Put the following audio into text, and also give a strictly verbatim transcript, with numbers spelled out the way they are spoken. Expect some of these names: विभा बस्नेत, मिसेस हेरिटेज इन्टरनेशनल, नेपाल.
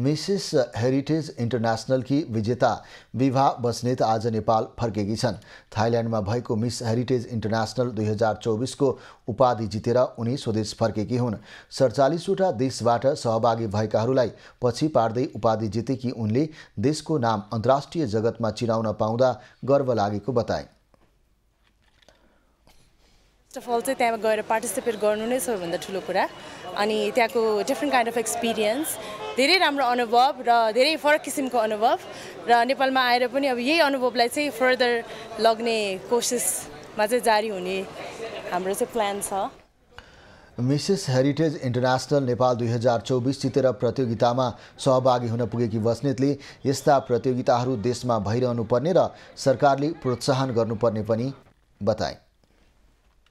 मिसेस हेरिटेज इन्टरनेशनल की विजेता विभा बस्नेत आज नेपाल फर्केकी छन्। थाईलैंड में भएको मिस हेरिटेज इंटरनेशनल दुई हजार चौबीस को उपाधि जितेर उनी स्वदेश फर्केकी हुन्। सैंतालीसवटा देशबाट सहभागी भएकाहरूलाई पछि पार्दै उपाधि जितेकी उनले देशको नाम अन्तर्राष्ट्रिय जगतमा चिनाउन पाउँदा गर्व लागेको बताए। फर्स्ट अफ अल चाहिँ त्यहाँ गएर पार्टिसिपेट गर्नु नै सबैभन्दा ठुलो कुरा, अनि त्यहाँको डिफ्रेन्ट काइन्ड अफ एक्सपिरियन्स, धेरै राम्रो अनुभव र धेरै फरक किसिमको अनुभव, र नेपालमा आएर पनि अब यही अनुभवलाई चाहिँ फर्दर लग्ने कोसिसमा चाहिँ जारी हुने हाम्रो चाहिँ प्लान छ। मिसेस हेरिटेज इंटरनेशनल नेपाल दुई हजार चौबीस जितेर प्रतियोगितामा सहभागी हुन पुगेकी बस्नेतले यस्ता प्रतियोगिताहरू देशमा भइरहनु पर्ने र सरकारले प्रोत्साहन गर्नुपर्ने पनि बताए।